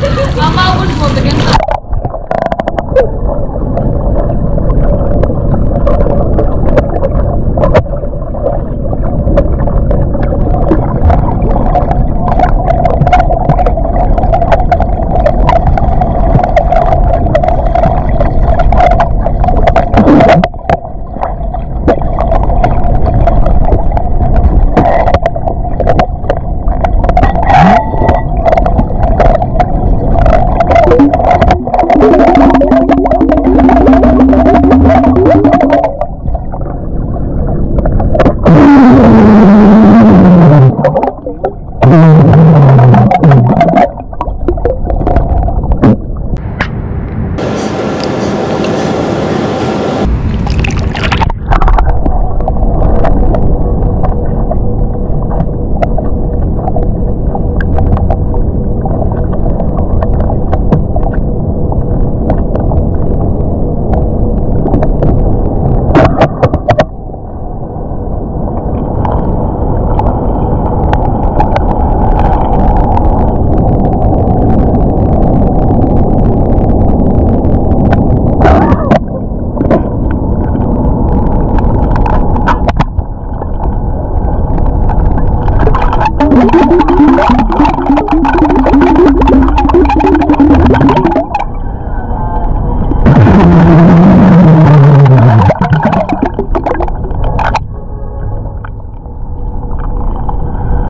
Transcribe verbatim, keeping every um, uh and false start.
Ama